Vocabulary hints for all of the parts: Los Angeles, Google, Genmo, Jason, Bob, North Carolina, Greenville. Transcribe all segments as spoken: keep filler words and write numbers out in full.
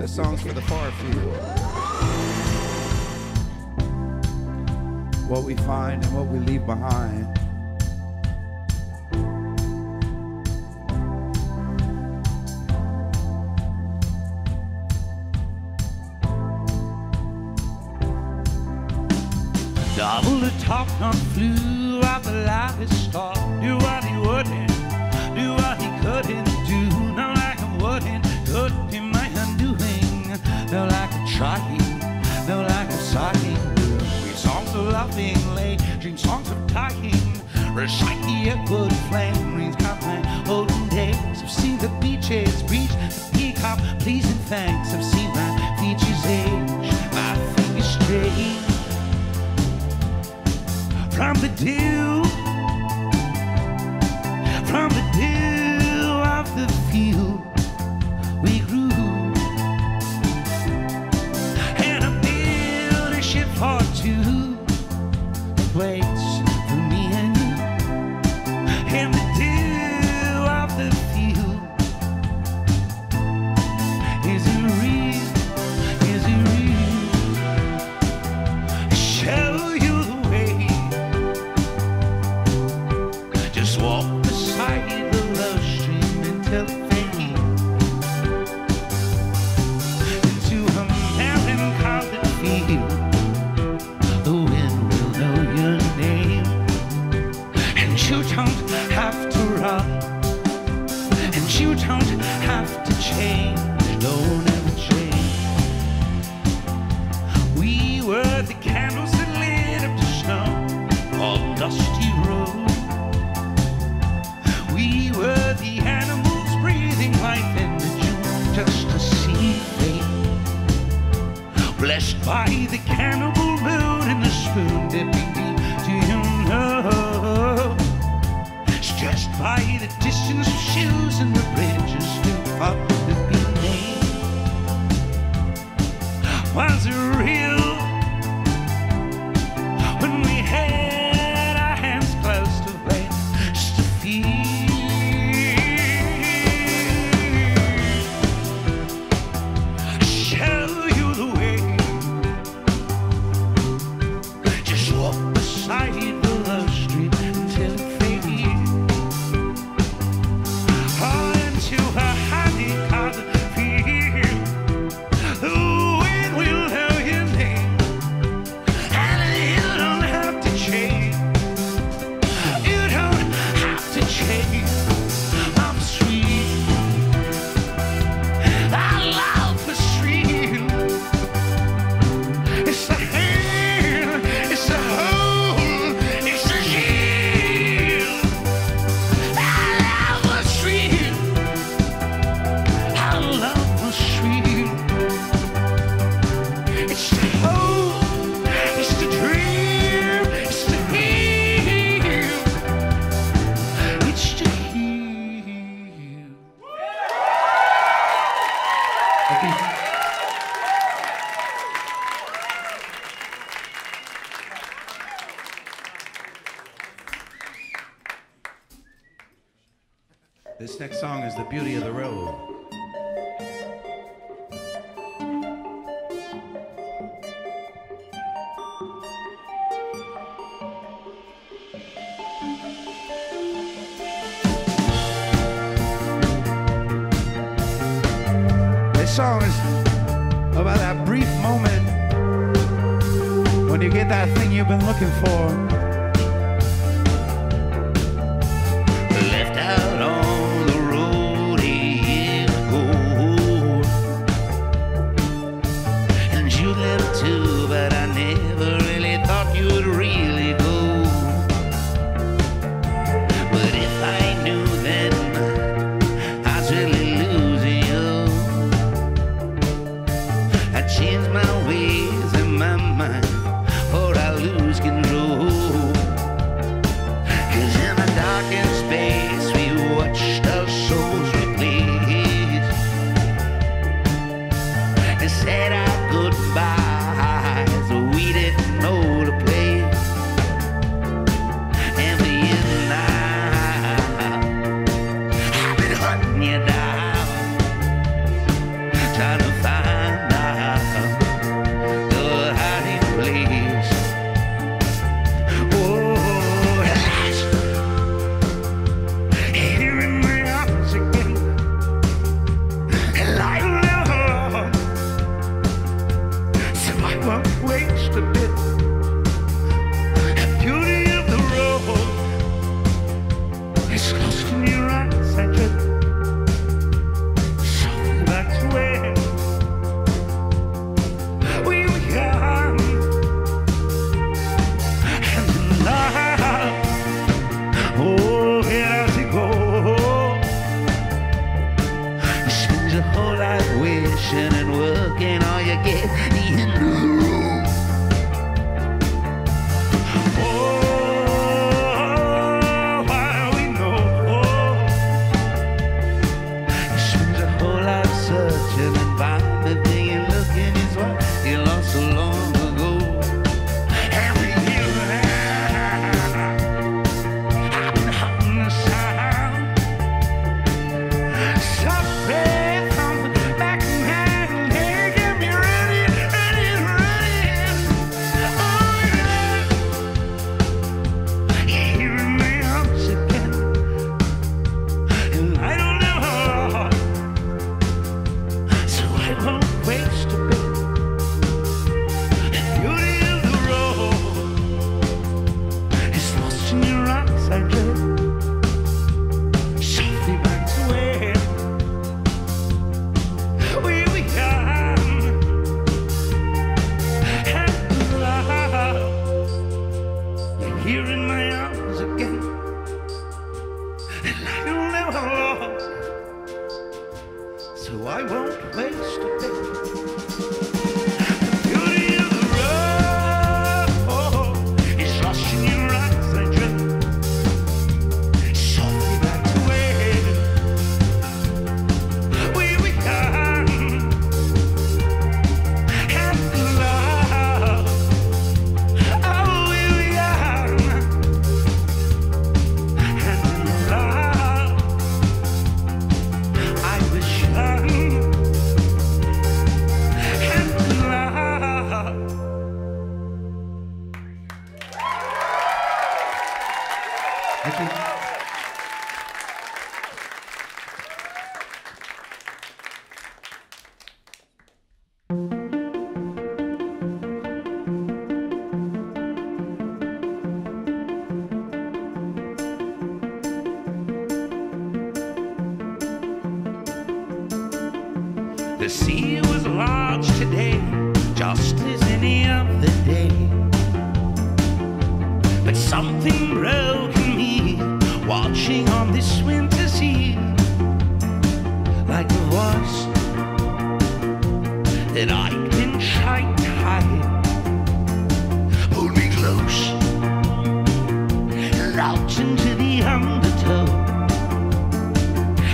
The song's for the far few. What we find and what we leave behind. Double the top on flew up a lively star. Do what he wouldn't, do what he couldn't do. Not like I wouldn't, could be my undoing. No like I'm trying, no like I'm sighing. Dream songs of loving lay, dream songs of dying. Recite the upward flame, rings come my olden days. I've seen the beaches reach the peacock, pleasing thanks. I've seen my features age, my fingers straight from the dew, from the dew of the field we grew, and I built a ship for two, a place for me and you, and the dew of the field is it real, is it real, show you the way. Just walk beside the love stream until it fades into a melancholy field. The wind will know your name, and you don't have to run, and you don't have to change. Don't ever change. We were the candles that lit up the snow on dusty roads. We were the animals breathing life in the June, just to see fate. Blessed by the cannibal moon and the spoon dipping deep. Do you know? Stressed by the distance of shoes and the bridges too far to be made. Was it real when we had our hands close to blades just to feel? This next song is The Beauty of the Road. This song is about that brief moment when you get that thing you've been looking for. Change my ways and my mind, or I lose control. wishing and working, all you get in the room. Oh, why we know, oh, you spend your whole life searching and find the thing you're looking is what you lost so long ago. And we hear that I've been hot in the sound. Something here in my arms again, and I don't ever lost, so I won't waste a bit. Thank you. The sea was large today, just as any other day, but something broke in me, watching on this winter's eve, like a voice that I've been trying to hide. Hold me close, and out into the undertow.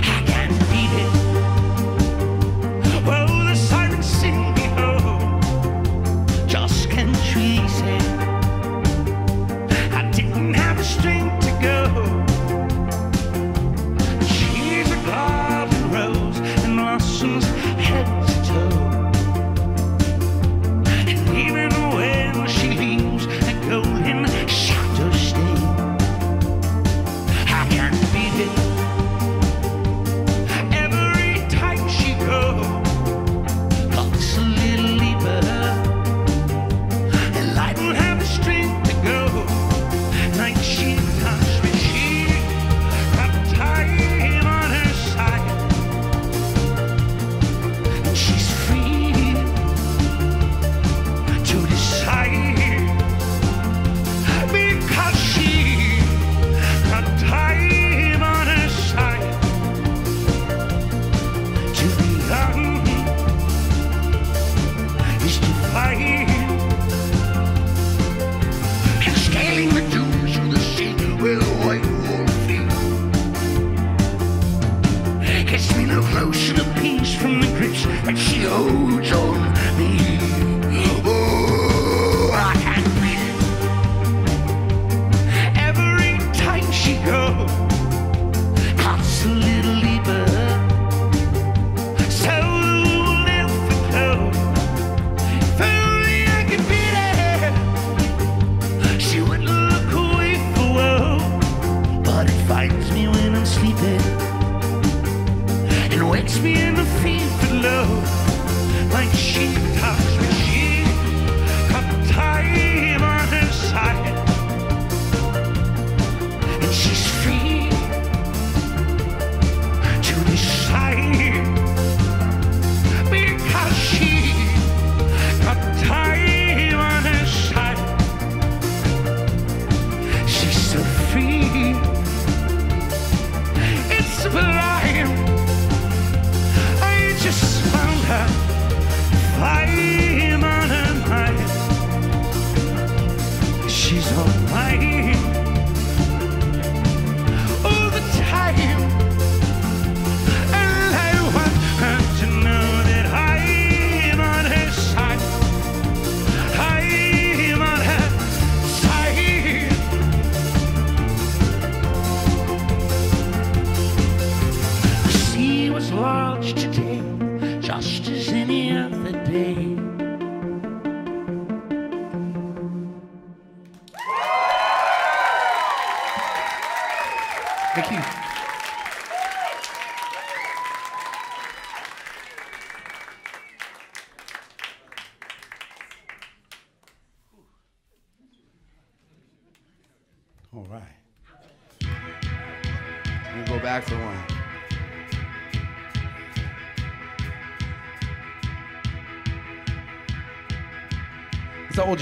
I can't beat it. Oh, the siren sing me home. Just can't trace it. I didn't have the strength to go. It's sublime. I just found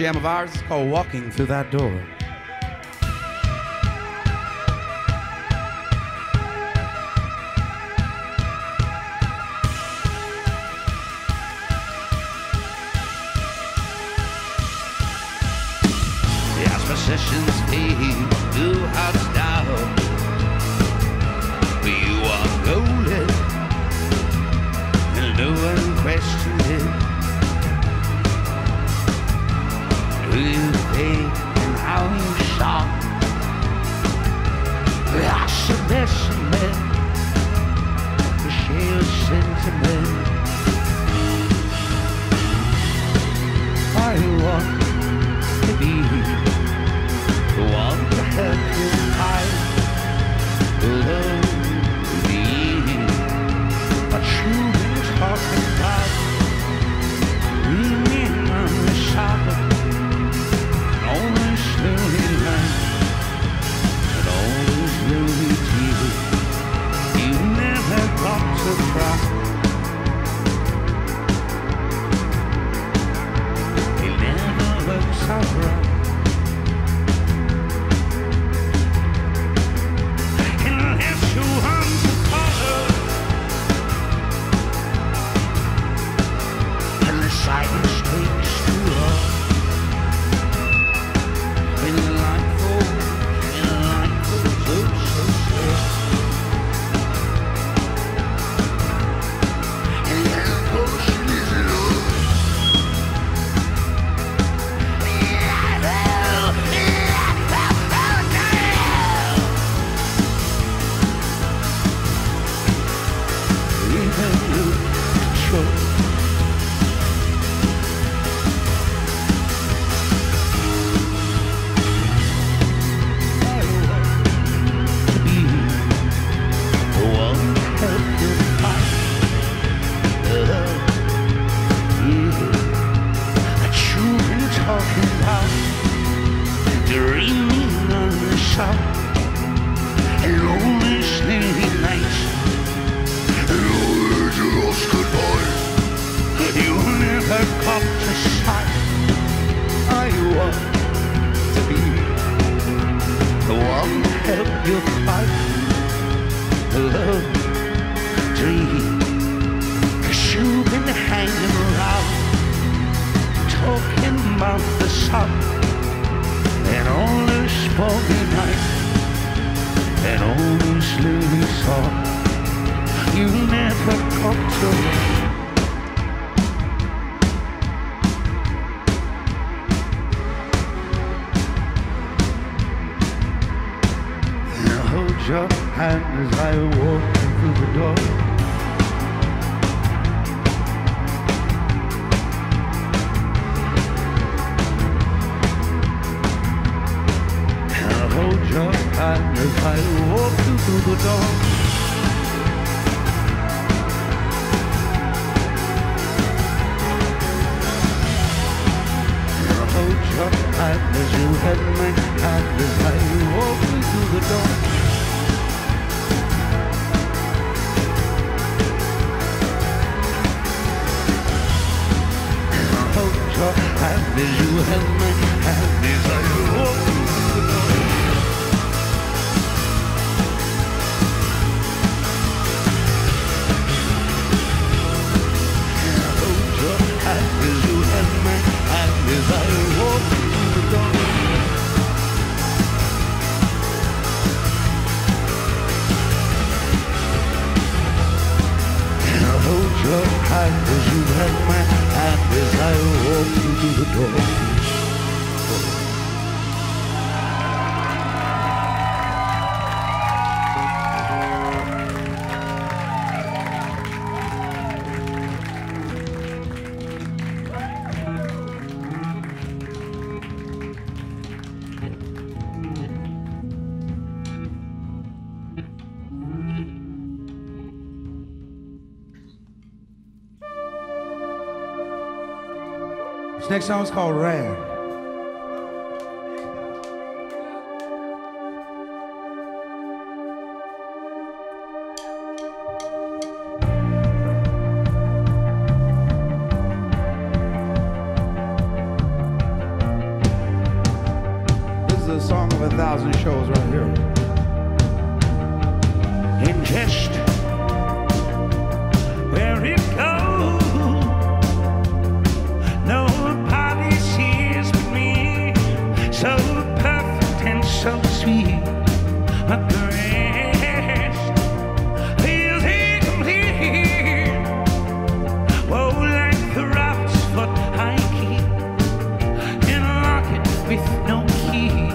Jam of ours is called Walking Through That Door. The expositions lead to our style. You are golden and no one questioned it. Who you think and how you shop. I should listen to the sheer sentiment. I want to be the one to help you hide. Love me, but you been talking about me on the shop. To cry. He never looks so bright. Unless you want to puzzle, and the silence takes too long. When the light falls, and the light falls up so slow. I back as you held my hand as I walked you to the door. This next song is called Rag. This is a song of a thousand shows right here. In jest, where it goes. So perfect and so sweet, but the rest feels incomplete. Oh, like the robber's foot I keep in a locket with no key.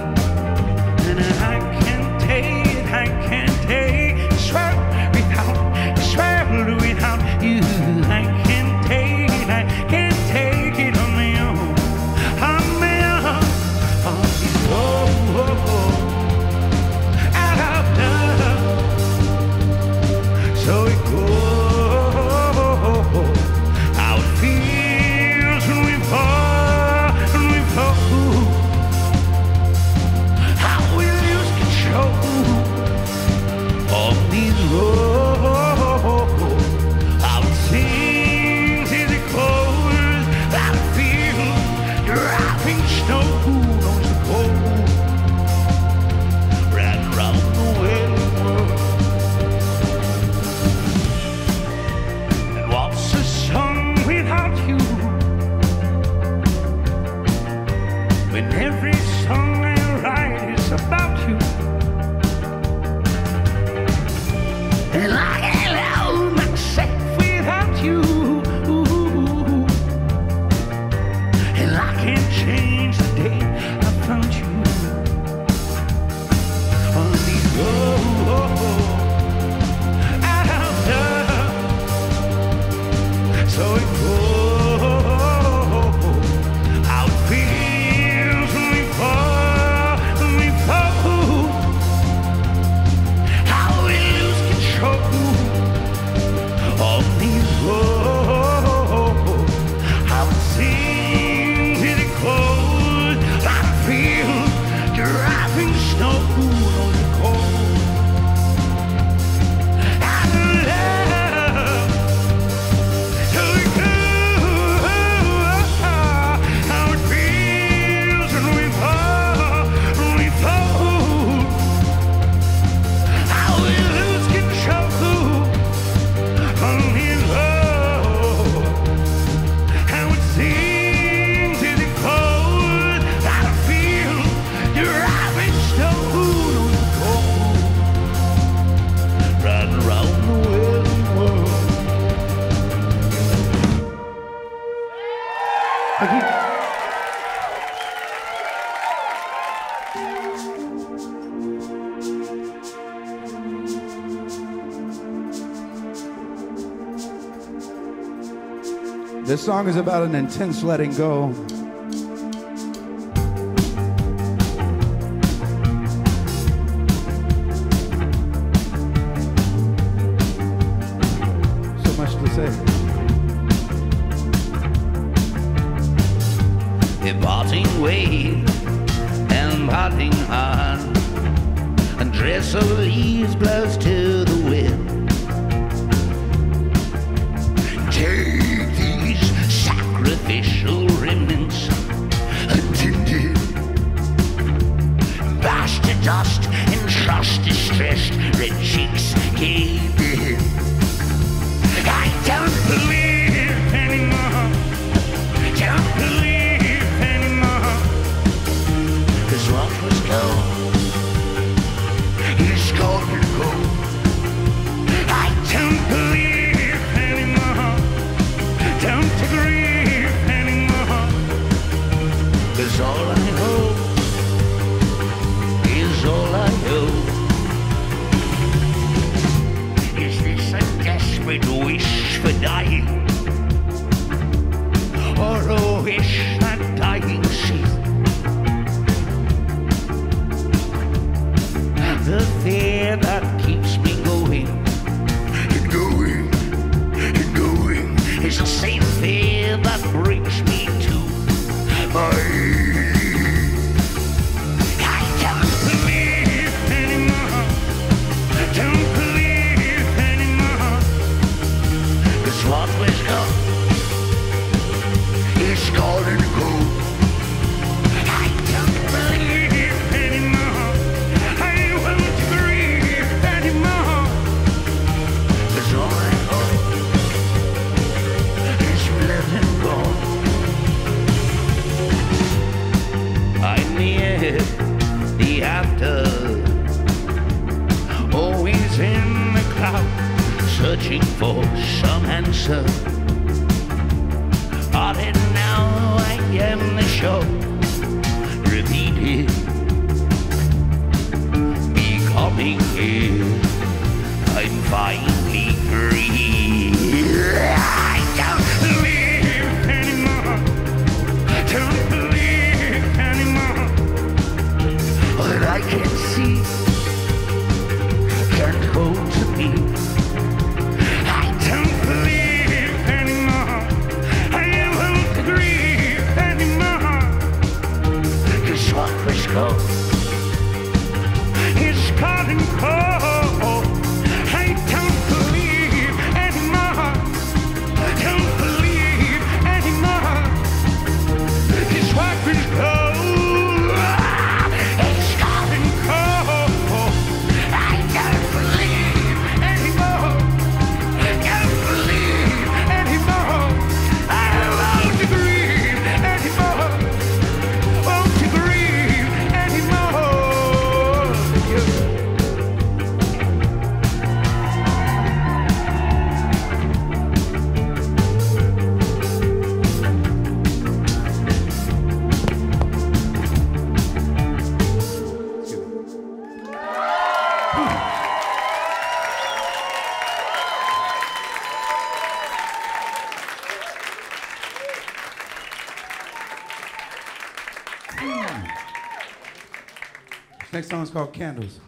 And I can't take, I can't take a swear without, a swear without you. I can't take, I can't take it on my own. I'm This song is about an intense letting go. So much to say. A parting wave and parting heart, a dress of leaves blows to the wind. Sacrificial remnants attended bastard dust and trust distressed red cheeks gave in. I don't believe anymore, don't believe anymore, 'cause what was gone is gone and gone. for dying, or oh, is that dying sea? The fear that keeps me going and going and going is the same fear that brings me to my I can't believe anymore. I can't believe anymore. Cause what was gone is gone and gone. I can't believe anymore. I won't breathe anymore. Cause all I want is blood and gone. I'm near the after, always in the crowd, searching for some answer. But now I am the show, repeated, becoming ill. I'm finally free. I don't believe anymore. I don't believe anymore. What I can see can't hold to me. I don't believe anymore. I won't grieve anymore. Cause what was gone is gone and cold. I don't believe anymore. I don't believe anymore. Cause what was gone is gone and cold. I don't believe anymore. I don't believe anymore. I won't grieve anymore. Won't grieve anymore. Next song is called Candles.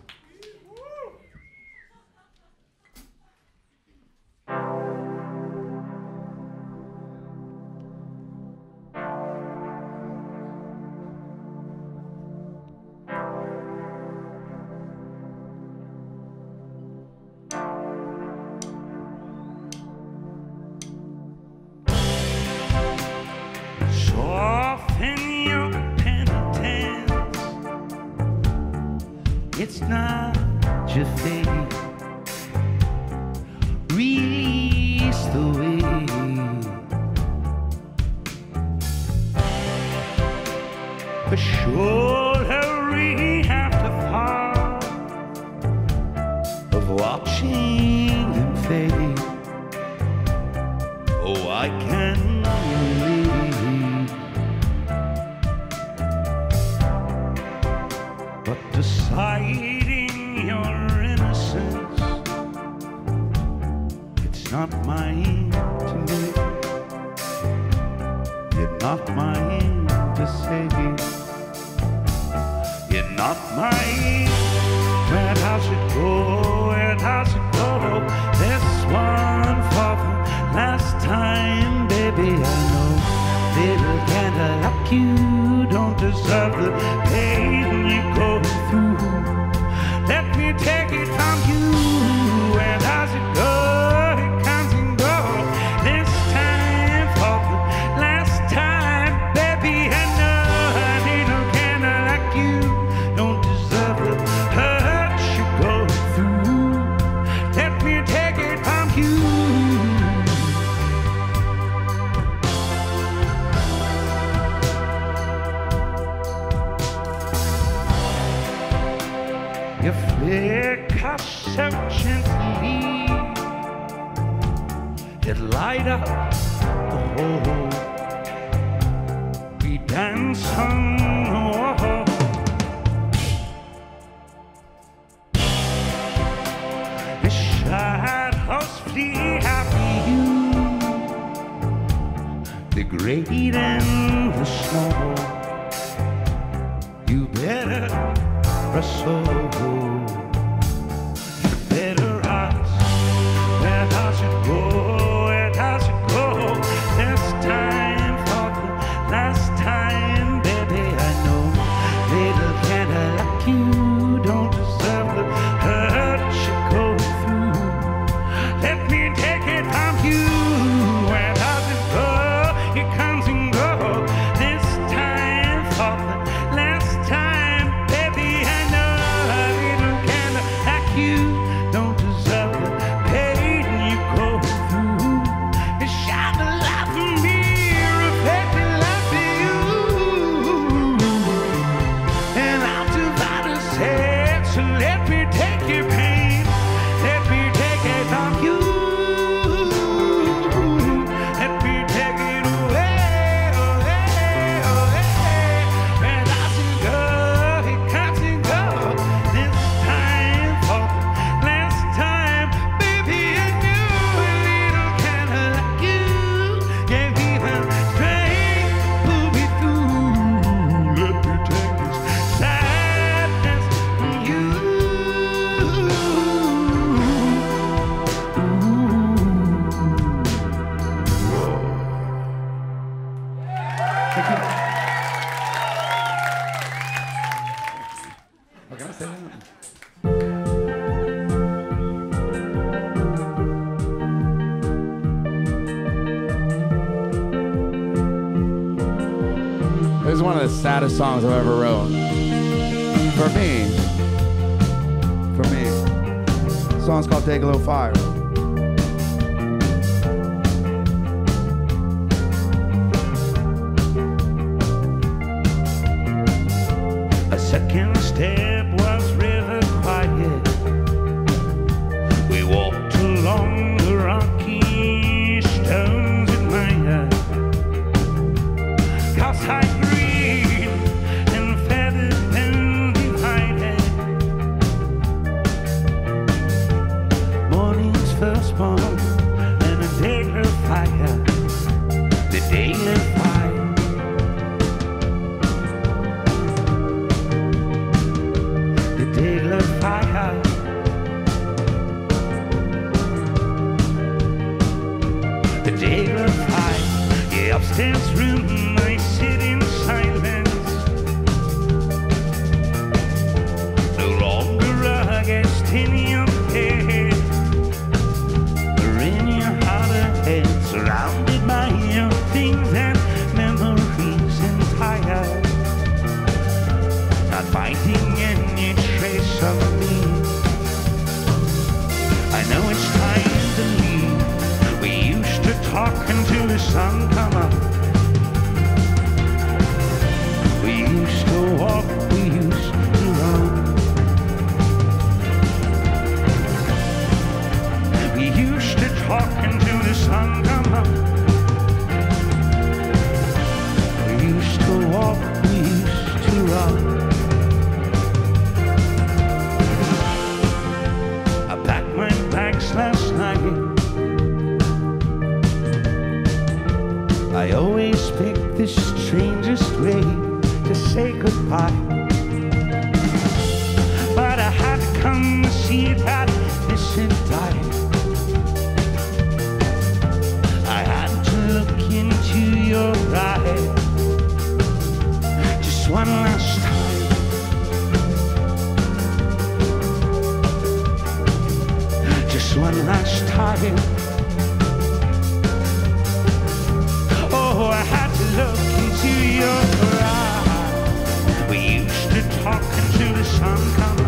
This side house, please, happy you. the great and the small. You better rustle, you better ask where I should go, where I should go. Last time, Father, last time, baby, I know. Little kinda like you don't deserve the hurt you're going through. Let me take it from you. This is one of the saddest songs I've ever wrote. For me. For me. The song's called Take a Little Fire. A second step was rather quiet. We walked along the rocky stones in my eye. Cause I this room, I sit in silence. No longer against in your head, or in your other head, surrounded by your things and memories entire. Not finding any trace of me. I know it's time to leave. We used to talk until the sun come up. I always pick the strangest way to say goodbye, but I had to come to see that this had died. I had to look into your eyes just one last time, just one last time. Look into your eyes. We used to talk until the sun come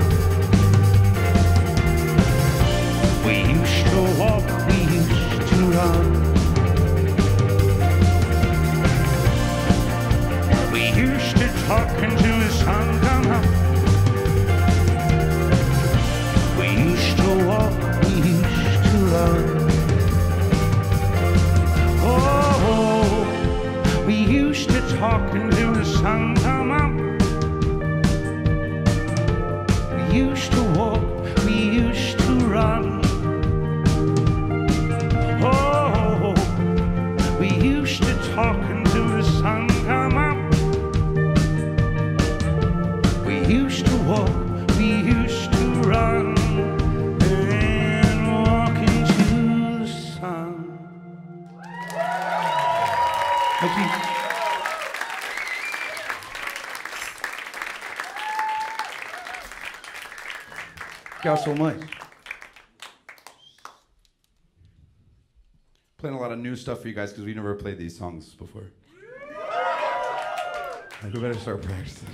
up. We used to walk, we used to run. We used to talk until the sun come up. We used to walk, we used to run. Talking till the sun come up. We used to walk, we used to run. Oh, we used to talk. Thank you. Thank you so much. Playing a lot of new stuff for you guys because we never played these songs before. Like, we better start practicing.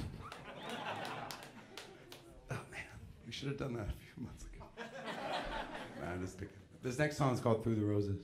Oh man, we should have done that a few months ago. Nah, I'm just picking. This next song is called "Through the Roses."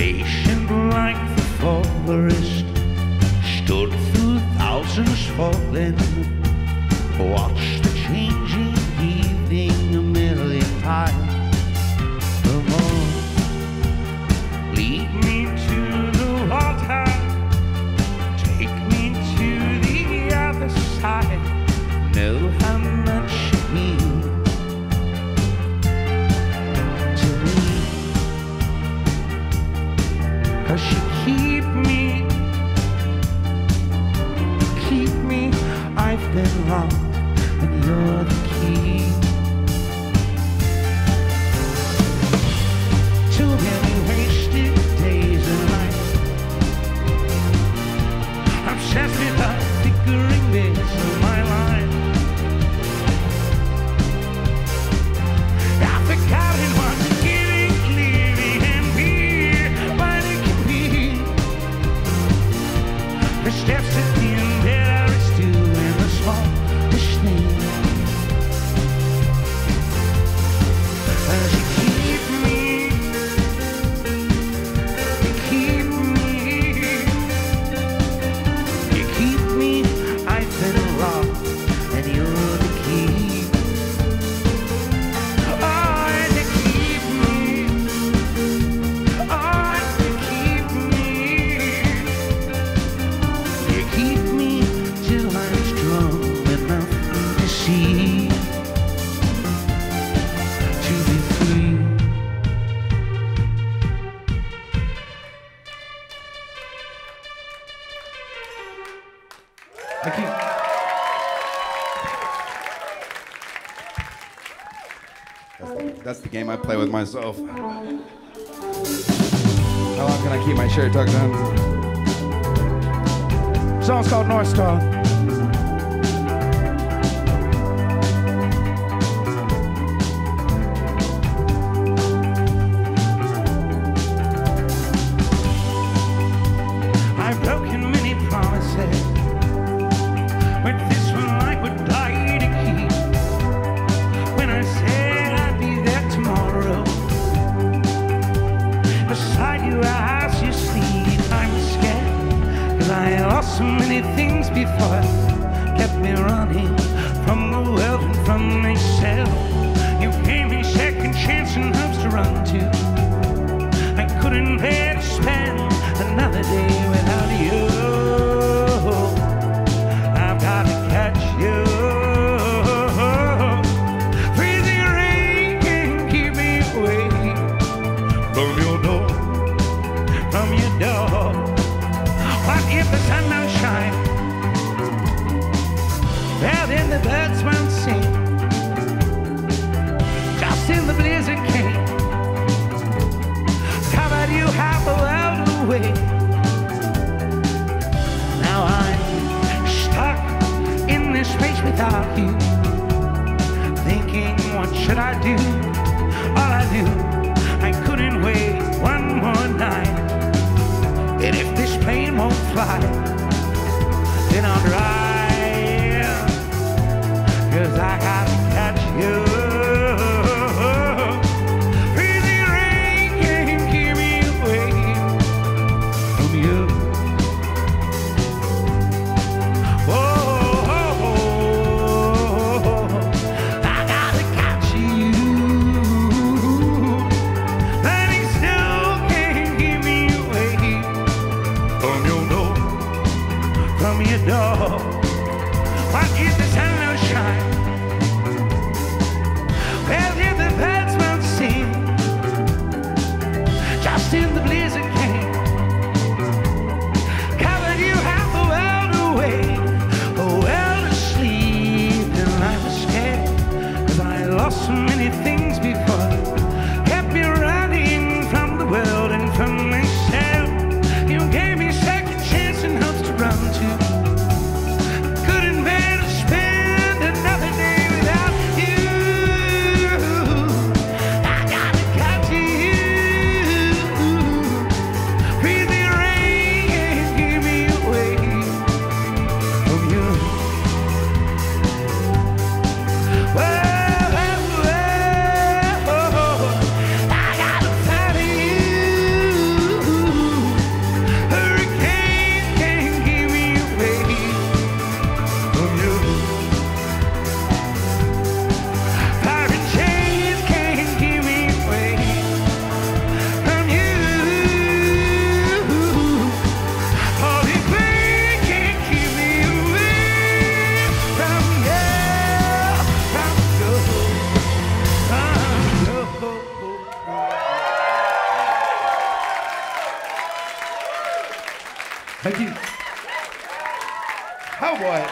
patient like the forest, stood through thousands falling, watched the changing evening merely pile. Come on, lead me to the water, take me to the other side, know how much you mean. She keep me, keep me, I've been locked, and you're the key. Too many wasted days and nights, obsessed with the flickering bits of my life. I've forgotten what to give. The steps at the end that I was doing the smallest thing. As you keep me, you keep me, you keep me, I've been locked, and you're the key. Oh, and you keep me, oh, and you keep me. Keep me till I'm strong enough to see, to be free. Thank you. That's the, that's the game I play with myself. How long can I keep my shirt tucked on? The song's called North Carolina. Thank you. How what?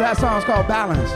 That song's called Balance.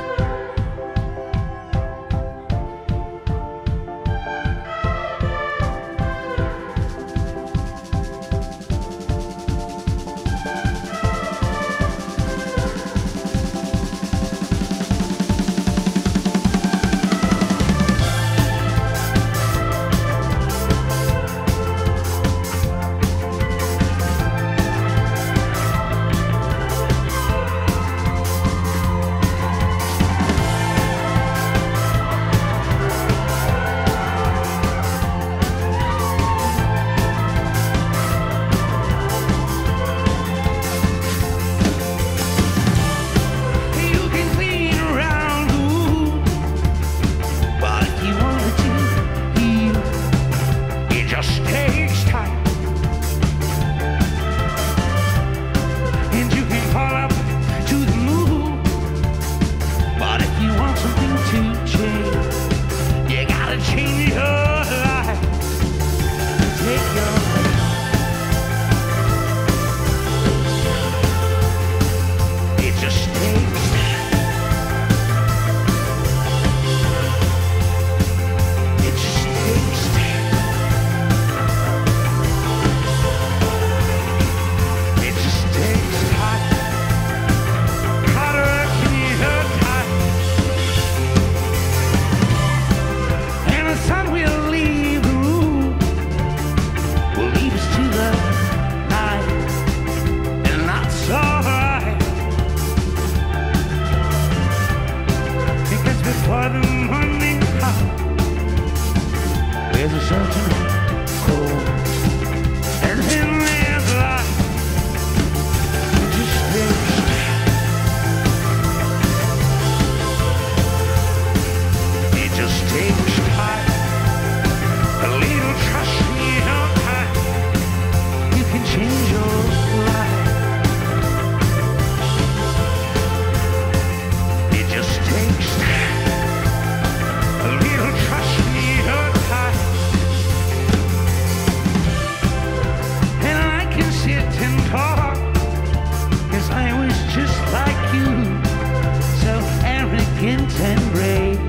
arrogant and brave,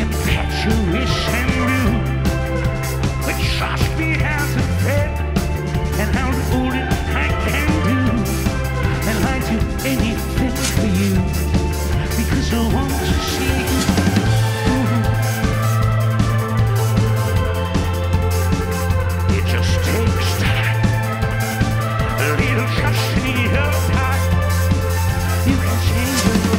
impetuous and rude. But trust me, how's it fed, and how old it I can do. And I'd do anything for you, because I want to see you. Ooh. It just takes time, a little trust in your heart. You can change your life.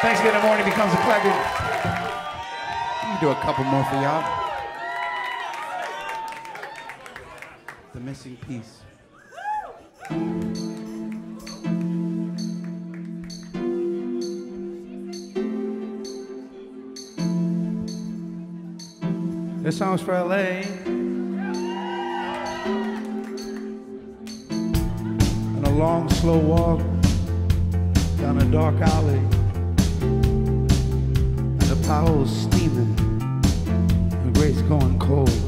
Thanksgiving morning becomes a classic. You can do a couple more for y'all. The missing piece. This song's for L A And a long, slow walk down a dark alley. The power's steaming, the grade's going cold.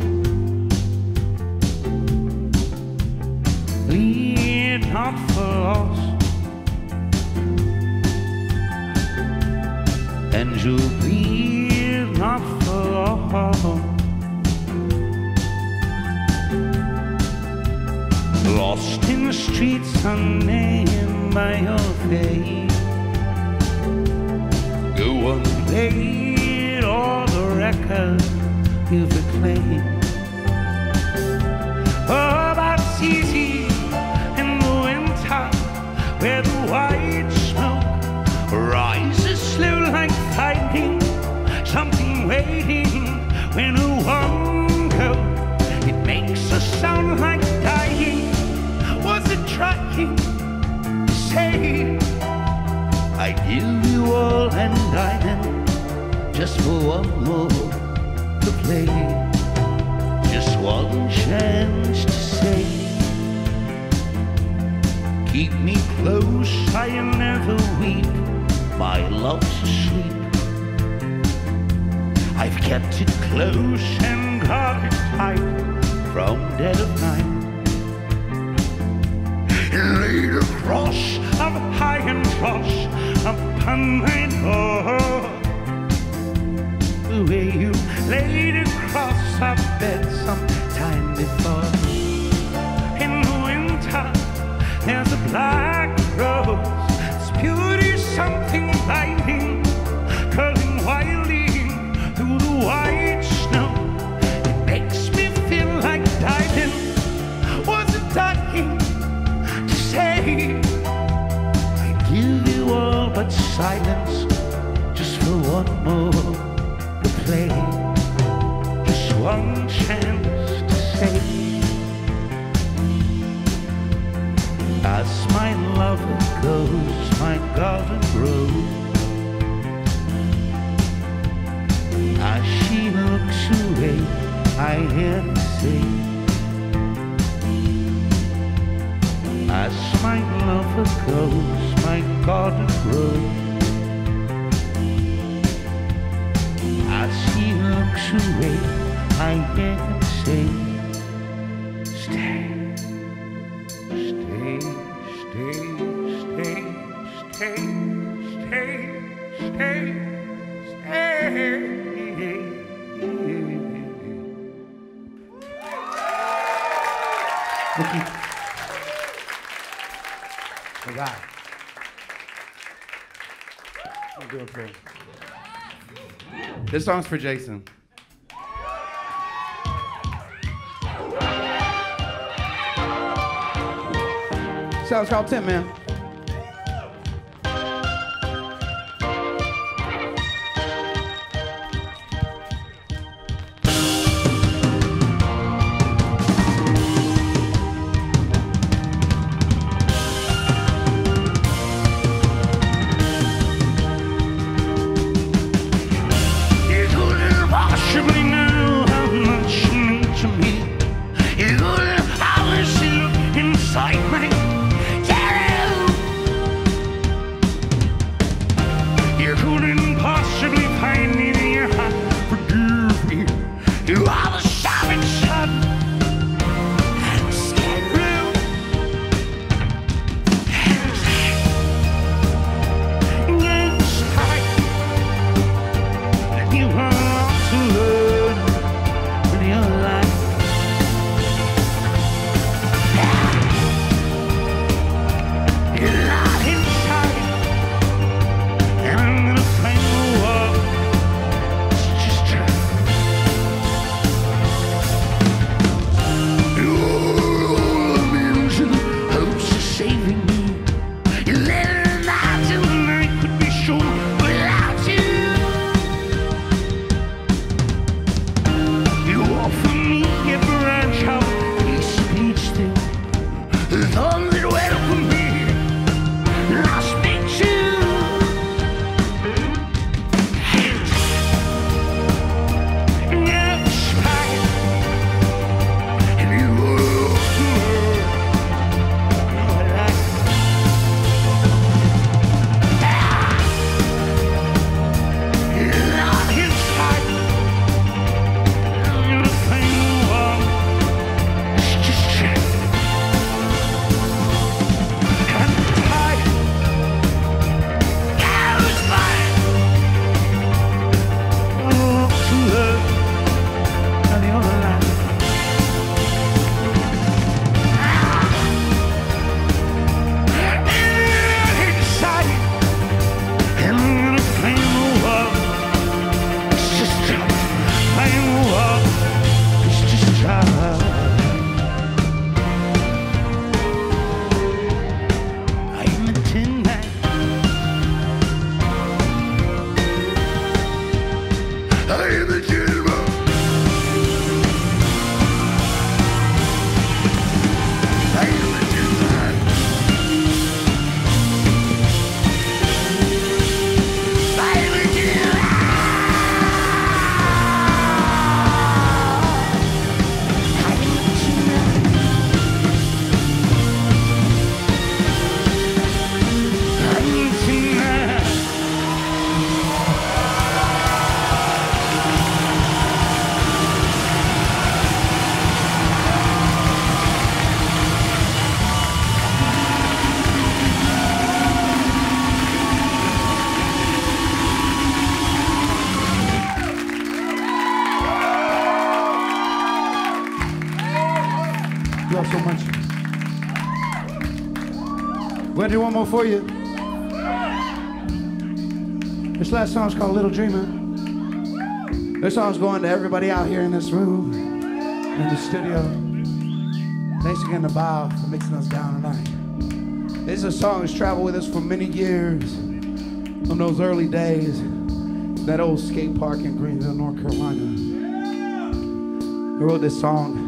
Lean not for loss, and you'll be not for loss. Lost in the streets, unnamed by your fate. Go on, played all the records you've reclaimed. Oh, but it's easy in the winter, where the white smoke rises slow like lightning. Something waiting when a one goes, it makes a sound like dying. Was it trying to say I give you all and I am, just for one more to play, just one chance to say, keep me close, I am never weak, my love's asleep. I've kept it close and got it tight from dead of night. Laid across of high and cross upon my door, the way you laid across our bed some time before. In the winter there's a black rose, its beauty something blinding, curling wildly through the white snow. It makes me feel like diving. Was it dying? I give you all but silence, just for one more to play, just one chance to say, as my lover goes, my garden grows. As she looks away, I hear her say, as my lover goes, my garden grows. As he looks away, I hear him say, stay, stay, stay, stay, stay, stay, stay, stay. Thank you. God. I'll do it for you. This song's for Jason. So it's called Tin Man. couldn't possibly find me there. Forgive me. Do all the shopping shut and skid room. And then strike. You are to learn with your life. Yeah. You're not inside. And I'm gonna find the world. So just try. You're all of illusion, hopes of saving me. You let her lie till the night could be short without you. You offer me a branch of peace of each thing. The thorn that welcomed me lost me too. Now spite. And you were to her. Your life. Ah. You're not his type. You're the thing you are. It's just check. I'm tired. I was fine. Oh, to her. And your life. I am the gentleman. I am the gentleman. I am the gentleman. I am the gentleman. You all so much. We'll do one more for you. This last song's called Little Dreamer. This song's going to everybody out here in this room, in the studio. Thanks again to Bob for mixing us down tonight. This is a song that's traveled with us for many years, from those early days, that old skate park in Greenville, North Carolina. We wrote this song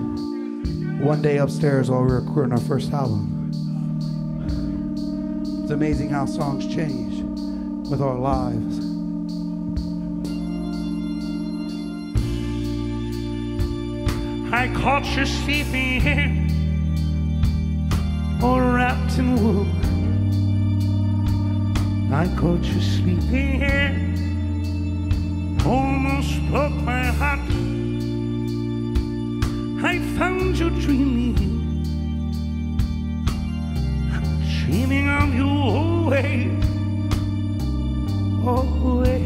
one day upstairs while we were recording our first album. It's amazing how songs change with our lives. I caught you sleeping, all wrapped in wool. I caught you sleeping, almost broke my heart. I found you dreaming, dreaming of you always, always.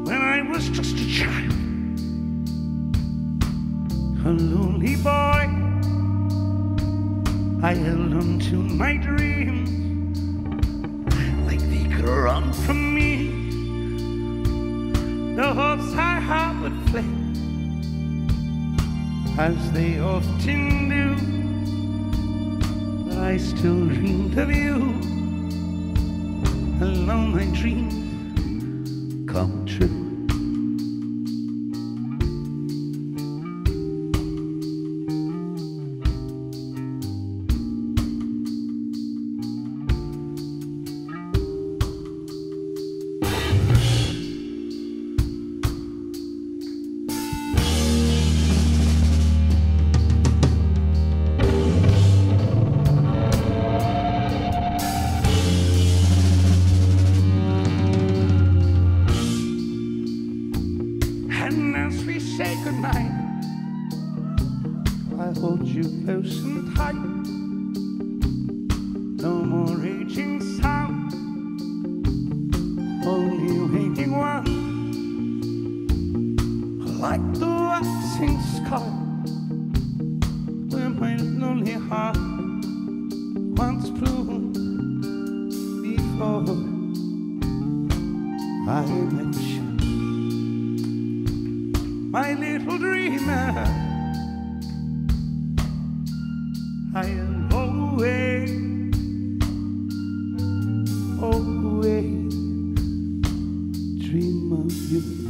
When I was just a child, a lonely boy, I held on to my dreams like they could run from me. The hopes I had would flee, as they often do, but I still dreamed of you, and all my dreams come true. certain height, no more raging sound, only waiting one, like the rising sky, where my lonely heart once flew before I met you, my little dreamer. I am away, away, dream of you.